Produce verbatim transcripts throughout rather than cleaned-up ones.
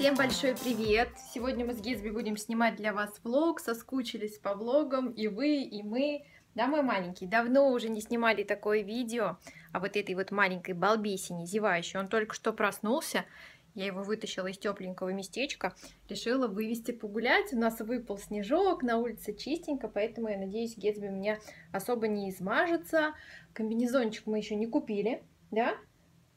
Всем большой привет! Сегодня мы с Гэтсби будем снимать для вас влог. Соскучились по влогам и вы, и мы. Да, мой маленький, давно уже не снимали такое видео о вот этой вот маленькой балбесине, зевающей. Он только что проснулся. Я его вытащила из тепленького местечка, решила вывести погулять. У нас выпал снежок, на улице чистенько, поэтому я надеюсь, Гэтсби у меня особо не измажется. Комбинезончик мы еще не купили, да?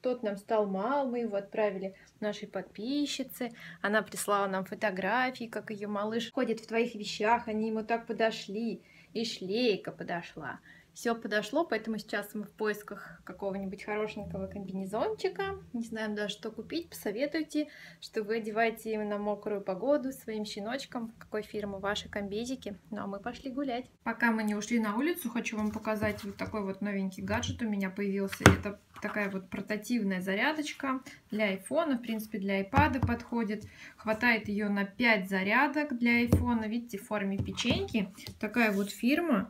Тот нам стал мал, мы его отправили нашей подписчице. Она прислала нам фотографии, как ее малыш ходит в твоих вещах, они ему так подошли, и шлейка подошла. Все подошло, поэтому сейчас мы в поисках какого-нибудь хорошенького комбинезончика. Не знаем даже, что купить. Посоветуйте, что вы одеваете на мокрую погоду своим щеночкам, какой фирмы ваши комбезики. Ну а мы пошли гулять. Пока мы не ушли на улицу, хочу вам показать вот такой вот новенький гаджет у меня появился. Это такая вот портативная зарядочка для айфона, в принципе для айпада подходит. Хватает ее на пять зарядок для айфона, видите, в форме печеньки. Такая вот фирма.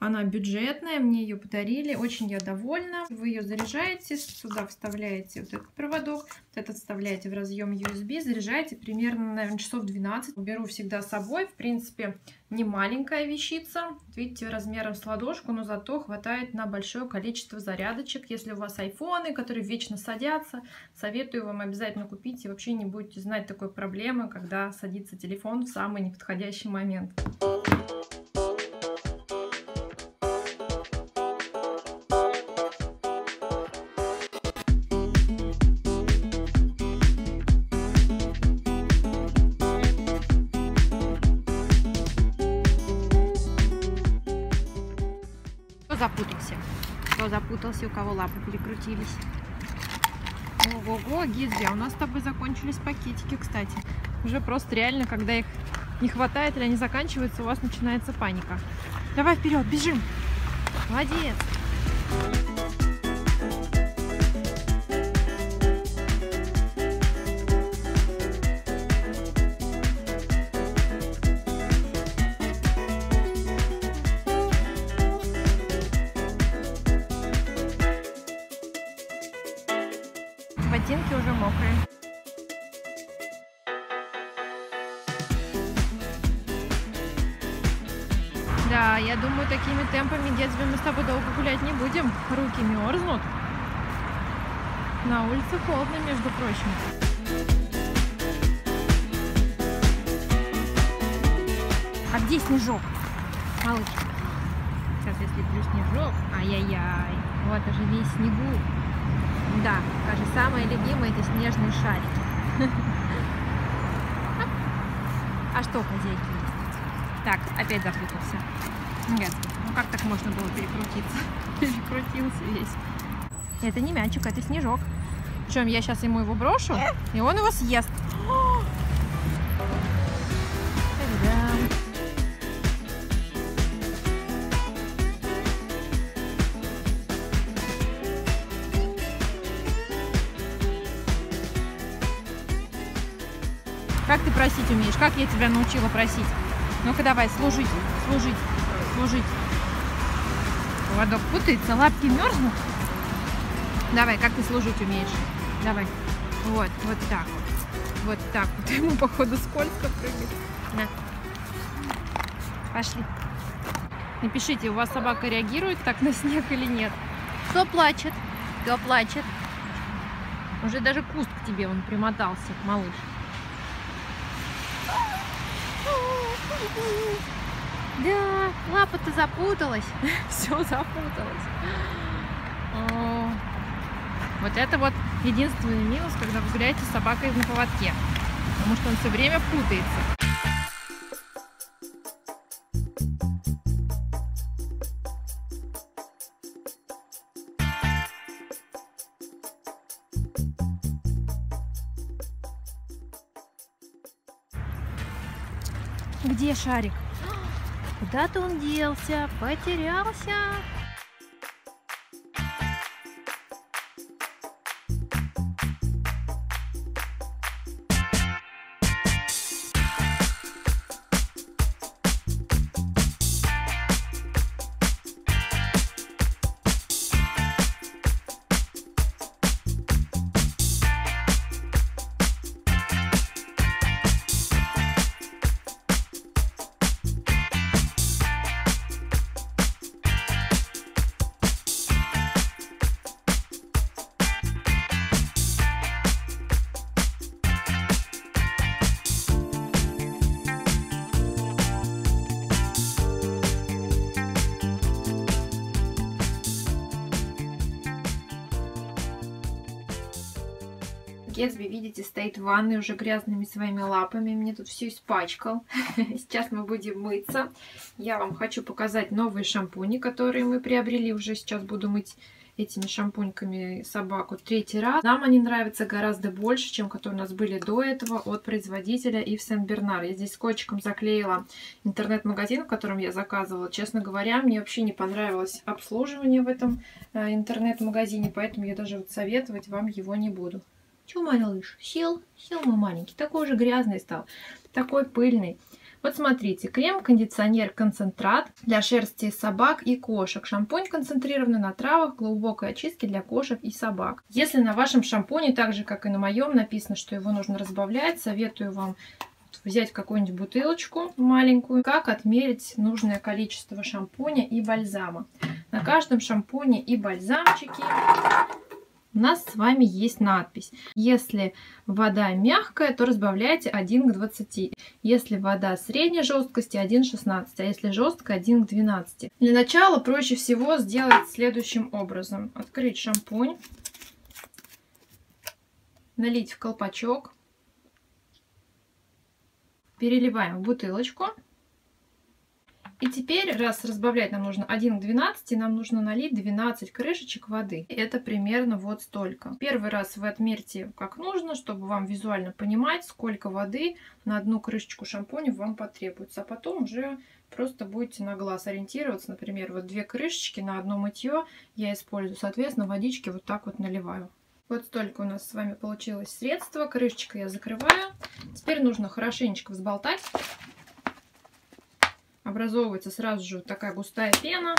Она бюджетная, мне ее подарили, очень я довольна. Вы ее заряжаете, сюда вставляете вот этот проводок, этот вставляете в разъем ю эс би, заряжаете примерно, наверное, часов двенадцать. Беру всегда с собой, в принципе, не маленькая вещица, видите, размером с ладошку, но зато хватает на большое количество зарядочек. Если у вас айфоны, которые вечно садятся, советую вам обязательно купить, и вообще не будете знать такой проблемы, когда садится телефон в самый неподходящий момент. Запутался, кто запутался, у кого лапы перекрутились. Ого-го, Гэтсби, у нас с тобой закончились пакетики, кстати. Уже просто реально, когда их не хватает или они заканчиваются, у вас начинается паника. Давай вперед, бежим! Молодец! Ботинки уже мокрые. Да, я думаю, такими темпами, Гэтсби, мы с тобой долго гулять не будем. Руки мерзнут. На улице холодно, между прочим. А где снежок? Малыш. Сейчас я слеплю снежок. Ай-яй-яй. Вот, уже весь снегу. Да, кажется, самые любимые это снежные шарики. А что, хозяйки? Так, опять запутался. Ну как так можно было перекрутиться? Перекрутился весь. Это не мячик, это снежок. Причем я сейчас ему его брошу, и он его съест. Как ты просить умеешь? Как я тебя научила просить? Ну-ка давай, служить, служить, служить. Поводок путается, лапки мерзнут. Давай, как ты служить умеешь? Давай. Вот, вот так вот. Вот так вот. Ему, походу, скользко прыгает. На. Пошли. Напишите, у вас собака реагирует так на снег или нет? Кто плачет? Кто плачет? Уже даже куст к тебе он примотался, малыш. Да, лапа-то запуталась. Все запуталось. О, вот это вот единственный минус, когда вы гуляете с собакой на поводке. Потому что он все время путается. Где шарик? Куда-то он делся, потерялся. Гэтсби, видите, стоит в ванной уже грязными своими лапами. Мне тут все испачкал. Сейчас мы будем мыться. Я вам хочу показать новые шампуни, которые мы приобрели. Уже сейчас буду мыть этими шампуньками собаку третий раз. Нам они нравятся гораздо больше, чем которые у нас были до этого от производителя и в Сен-Бернар. Я здесь скотчиком заклеила интернет-магазин, в котором я заказывала. Честно говоря, мне вообще не понравилось обслуживание в этом интернет-магазине, поэтому я даже вот советовать вам его не буду. Чего мой малыш? Сел, сел мой маленький. Такой же грязный стал, такой пыльный. Вот смотрите, крем, кондиционер, концентрат для шерсти собак и кошек. Шампунь концентрированный на травах, глубокой очистки для кошек и собак. Если на вашем шампуне, так же как и на моем, написано, что его нужно разбавлять, советую вам взять какую-нибудь бутылочку маленькую. Как отмерить нужное количество шампуня и бальзама. На каждом шампуне и бальзамчике у нас с вами есть надпись. Если вода мягкая, то разбавляйте один к двадцати. Если вода средней жесткости, один к шестнадцати. А если жесткая, один к двенадцати. Для начала проще всего сделать следующим образом. Открыть шампунь. Налить в колпачок. Переливаем в бутылочку. И теперь, раз разбавлять нам нужно один к двенадцати, нам нужно налить двенадцать крышечек воды. Это примерно вот столько. Первый раз вы отмерьте как нужно, чтобы вам визуально понимать, сколько воды на одну крышечку шампуня вам потребуется. А потом уже просто будете на глаз ориентироваться. Например, вот две крышечки на одно мытье я использую. Соответственно, водички вот так вот наливаю. Вот столько у нас с вами получилось средства. Крышечку я закрываю. Теперь нужно хорошенечко взболтать. Образовывается сразу же такая густая пена.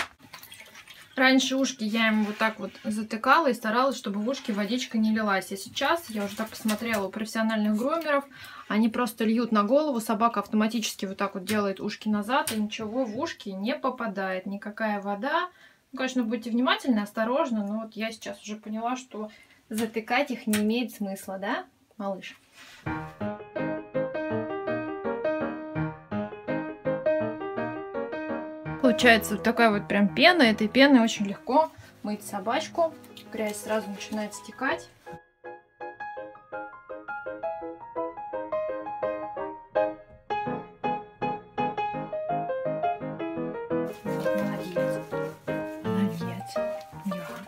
Раньше ушки я им вот так вот затыкала и старалась, чтобы в ушки водичка не лилась. А сейчас, я уже так посмотрела у профессиональных грумеров, они просто льют на голову, собака автоматически вот так вот делает ушки назад, и ничего в ушки не попадает, никакая вода. Ну, конечно, будьте внимательны, осторожны, но вот я сейчас уже поняла, что затыкать их не имеет смысла, да, малыш? Получается вот такая вот прям пена. Этой пеной очень легко мыть собачку. Грязь сразу начинает стекать. Молодец. Молодец.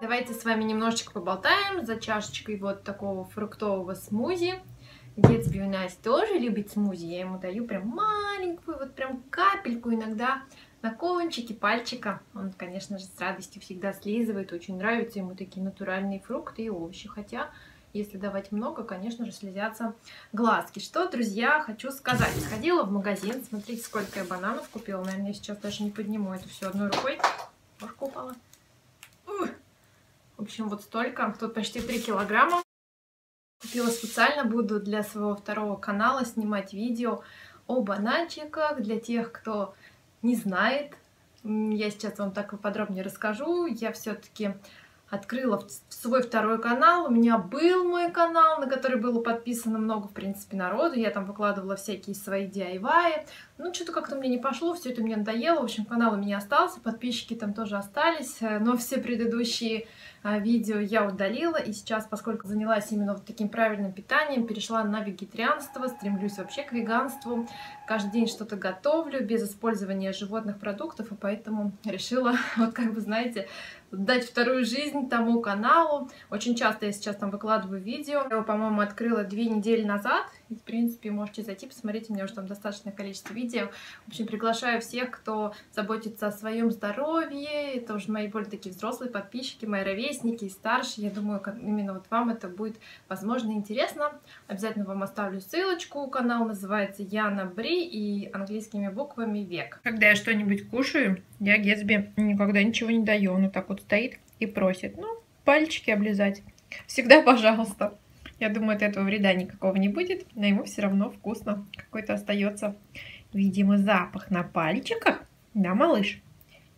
Давайте с вами немножечко поболтаем за чашечкой вот такого фруктового смузи. Гэтсби у нас тоже любит смузи. Я ему даю прям маленькую, вот прям капельку иногда на кончике пальчика. Он, конечно же, с радостью всегда слизывает. Очень нравятся ему такие натуральные фрукты и овощи. Хотя, если давать много, конечно же, слезятся глазки. Что, друзья, хочу сказать. Сходила в магазин. Смотрите, сколько я бананов купила. Наверное, я сейчас даже не подниму это все одной рукой. Ложка упала. В общем, вот столько. Тут почти три килограмма. Купила специально. Буду для своего второго канала снимать видео о бананчиках. Для тех, кто не знает, я сейчас вам так и подробнее расскажу. Я все-таки открыла свой второй канал. У меня был мой канал, на который было подписано много, в принципе, народу. Я там выкладывала всякие свои ди ай вай. Ну, что-то как-то мне не пошло, все это мне надоело. В общем, канал у меня остался, подписчики там тоже остались. Но все предыдущие видео я удалила. И сейчас, поскольку занялась именно вот таким правильным питанием, перешла на вегетарианство, стремлюсь вообще к веганству. Каждый день что-то готовлю без использования животных продуктов. И поэтому решила, вот как бы, знаете, дать вторую жизнь тому каналу. Очень часто я сейчас там выкладываю видео. Я его, по-моему, открыла две недели назад. И, в принципе, можете зайти, посмотреть. У меня уже там достаточное количество видео. В общем, приглашаю всех, кто заботится о своем здоровье. Это уже мои более такие взрослые подписчики, мои ровесники и старшие. Я думаю, как именно вот вам это будет, возможно, интересно. Обязательно вам оставлю ссылочку. Канал называется Яна Бри и английскими буквами век. Когда я что-нибудь кушаю, я Гэтсби никогда ничего не даю. Он вот так вот стоит и просит. Ну, пальчики облизать. Всегда пожалуйста. Я думаю, от этого вреда никакого не будет, но ему все равно вкусно. Какой-то остается, видимо, запах на пальчиках. Да, малыш?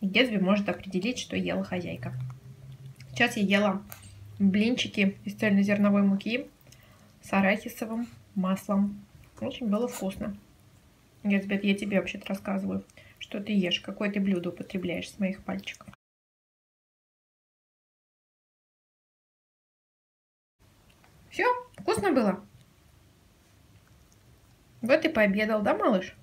И Гэтсби может определить, что ела хозяйка. Сейчас я ела блинчики из цельнозерновой муки с арахисовым маслом. Очень было вкусно. Гэтсби, я тебе вообще-то рассказываю, что ты ешь, какое ты блюдо употребляешь с моих пальчиков. Все, вкусно было? Вот и пообедал, да, малыш?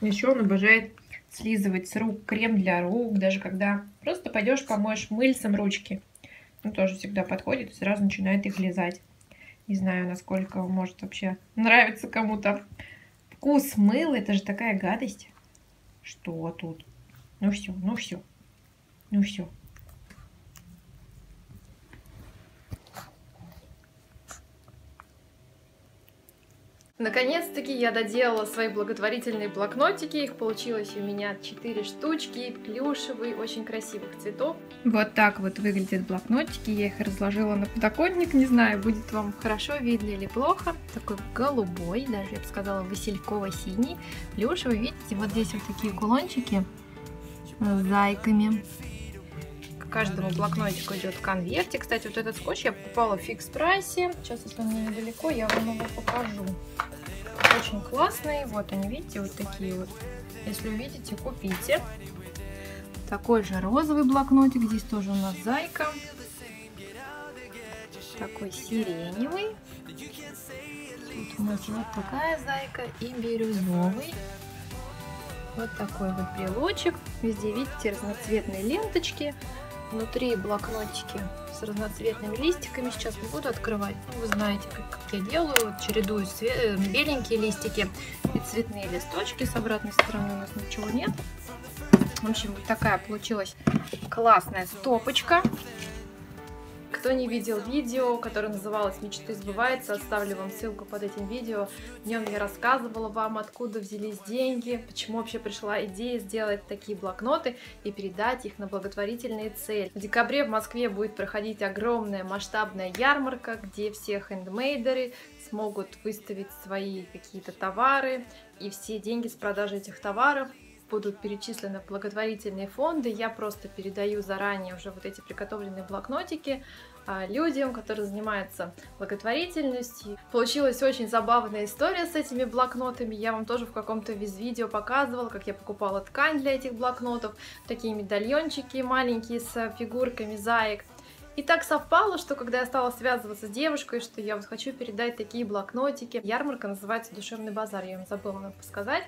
Еще он обожает слизывать с рук крем для рук, даже когда просто пойдешь помоешь мыльцем ручки. Он тоже всегда подходит и сразу начинает их лизать. Не знаю, насколько может вообще нравится кому-то. Вкус мыла, это же такая гадость. Что тут? Ну все, ну все, ну все. Наконец-таки я доделала свои благотворительные блокнотики. Их получилось у меня четыре штучки, плюшевые, очень красивых цветов. Вот так вот выглядят блокнотики. Я их разложила на подоконник. Не знаю, будет вам хорошо видно или плохо. Такой голубой, даже я бы сказала васильково-синий. Плюшевый, видите, вот здесь вот такие кулончики с зайками. К каждому блокнотику идет конвертик. Кстати, вот этот скотч я покупала в фикс-прайсе. Сейчас, если он недалеко, я вам его покажу. Очень классные. Вот они, видите, вот такие вот. Если увидите, купите. Такой же розовый блокнотик. Здесь тоже у нас зайка. Такой сиреневый. Тут у нас вот такая зайка и бирюзовый. Вот такой вот брелочек. Везде, видите, разноцветные ленточки. Внутри блокнотики с разноцветными листиками. Сейчас не буду открывать. Ну, вы знаете, как я делаю. Вот чередую беленькие листики и цветные листочки. С обратной стороны у нас ничего нет. В общем, вот такая получилась классная стопочка. Кто не видел видео, которое называлось «Мечты сбываются», оставлю вам ссылку под этим видео. В нем я рассказывала вам, откуда взялись деньги, почему вообще пришла идея сделать такие блокноты и передать их на благотворительные цели. В декабре в Москве будет проходить огромная масштабная ярмарка, где все хендмейдеры смогут выставить свои какие-то товары, и все деньги с продажи этих товаров будут перечислены в благотворительные фонды. Я просто передаю заранее уже вот эти приготовленные блокнотики людям, которые занимаются благотворительностью. Получилась очень забавная история с этими блокнотами. Я вам тоже в каком-то из видео показывала, как я покупала ткань для этих блокнотов, такие медальончики маленькие с фигурками заек. И так совпало, что когда я стала связываться с девушкой, что я вот хочу передать такие блокнотики. Ярмарка называется «Душевный базар», я вам забыла вам подсказать.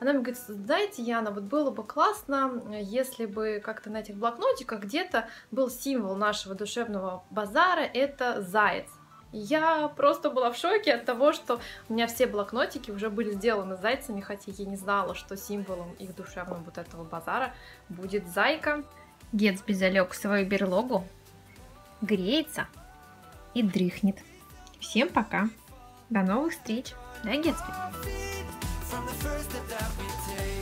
Она мне говорит: знаете, Яна, вот было бы классно, если бы как-то на этих блокнотиках где-то был символ нашего душевного базара, это заяц. Я просто была в шоке от того, что у меня все блокнотики уже были сделаны зайцами, хотя я не знала, что символом их душевного вот этого базара будет зайка. Гэтсби залег в свою берлогу, греется и дрыхнет. Всем пока, до новых встреч, да, Гэтсби? On the first step that we take.